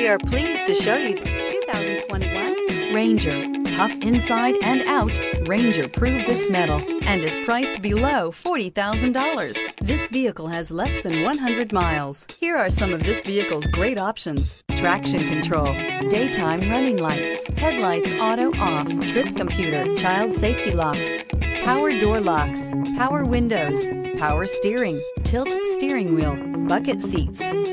We are pleased to show you 2021 Ranger. Tough inside and out, Ranger proves its mettle and is priced below $40,000. This vehicle has less than 100 miles. Here are some of this vehicle's great options: traction control, daytime running lights, headlights auto off, trip computer, child safety locks, power door locks, power windows, power steering, tilt steering wheel, bucket seats.